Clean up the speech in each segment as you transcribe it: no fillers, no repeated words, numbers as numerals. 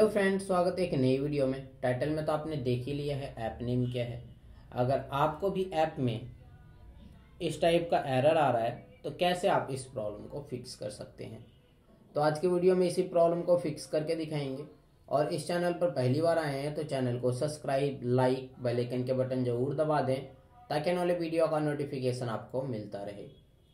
Hello friends, स्वागत है एक नई वीडियो में। टाइटल में तो आपने देख ही लिया है ऐप नेम क्या है। अगर आपको भी ऐप में इस टाइप का एरर आ रहा है तो कैसे आप इस प्रॉब्लम को फिक्स कर सकते हैं, तो आज के वीडियो में इसी प्रॉब्लम को फिक्स करके दिखाएंगे। और इस चैनल पर पहली बार आए हैं तो चैनल को सब्सक्राइब, लाइक, बेल आइकन के बटन ज़रूर दबा दें ताकि आने वाले वीडियो का नोटिफिकेशन आपको मिलता रहे।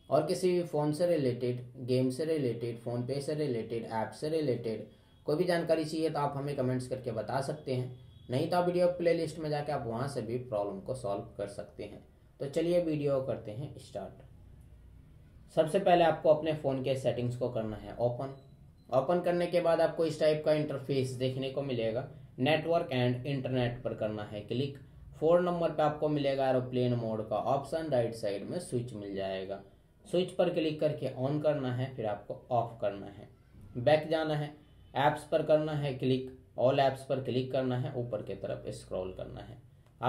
और किसी भी फ़ोन से रिलेटेड, गेम से रिलेटेड, फ़ोन पे से रिलेटेड, ऐप से रिलेटेड कोई भी जानकारी चाहिए तो आप हमें कमेंट्स करके बता सकते हैं। नहीं तो आप वीडियो प्लेलिस्ट में जाके आप वहाँ से भी प्रॉब्लम को सॉल्व कर सकते हैं। तो चलिए वीडियो करते हैं स्टार्ट। सबसे पहले आपको अपने फ़ोन के सेटिंग्स को करना है ओपन करने के बाद आपको इस टाइप का इंटरफेस देखने को मिलेगा। नेटवर्क एंड इंटरनेट पर करना है क्लिक। 4 नंबर पर आपको मिलेगा एरोप्लेन मोड का ऑप्शन, राइट साइड में स्विच मिल जाएगा। स्विच पर क्लिक करके ऑन करना है, फिर आपको ऑफ करना है, बैक जाना है, ऐप्स पर करना है क्लिक, ऑल ऐप्स पर क्लिक करना है, ऊपर की तरफ स्क्रॉल करना है।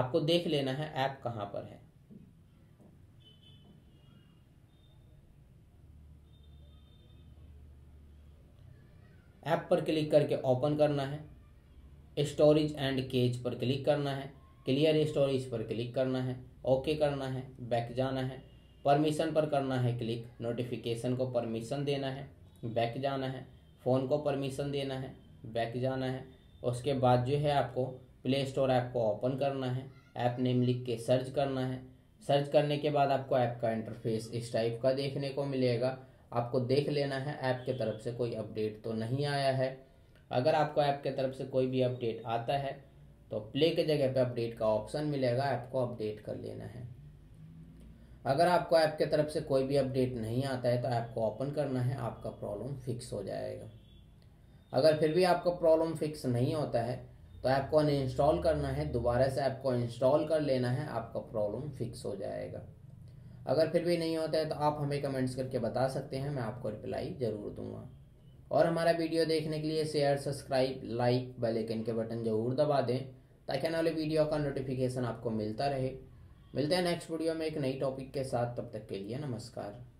आपको देख लेना है ऐप कहाँ पर है। ऐप पर क्लिक करके ओपन करना है। स्टोरेज एंड केज पर क्लिक करना है, क्लियर स्टोरेज पर क्लिक करना है, ओके करना है, बैक जाना है, परमिशन पर करना है क्लिक। नोटिफिकेशन को परमिशन देना है, बैक जाना है, फ़ोन को परमिशन देना है, बैक जाना है। उसके बाद जो है आपको प्ले स्टोर ऐप को ओपन करना है, ऐप नेम लिख के सर्च करना है। सर्च करने के बाद आपको ऐप का इंटरफेस इस टाइप का देखने को मिलेगा। आपको देख लेना है ऐप की तरफ से कोई अपडेट तो नहीं आया है। अगर आपको ऐप की तरफ से कोई भी अपडेट आता है तो प्ले के जगह पे अपडेट का ऑप्शन मिलेगा, आपको अपडेट कर लेना है। अगर आपको ऐप की तरफ से कोई भी अपडेट नहीं आता है तो ऐप को ओपन करना है, आपका प्रॉब्लम फिक्स हो जाएगा। अगर फिर भी आपका प्रॉब्लम फिक्स नहीं होता है तो ऐप को अनइंस्टॉल करना है, दोबारा से ऐप को इंस्टॉल कर लेना है, आपका प्रॉब्लम फिक्स हो जाएगा। अगर फिर भी नहीं होता है तो आप हमें कमेंट्स करके बता सकते हैं, मैं आपको रिप्लाई ज़रूर दूंगा। और हमारा वीडियो देखने के लिए share, subscribe, like, bell icon के बटन ज़रूर दबा दें ताकि आने वाले वीडियो का नोटिफिकेशन आपको मिलता रहे। मिलते हैं नेक्स्ट वीडियो में एक नई टॉपिक के साथ। तब तक के लिए नमस्कार।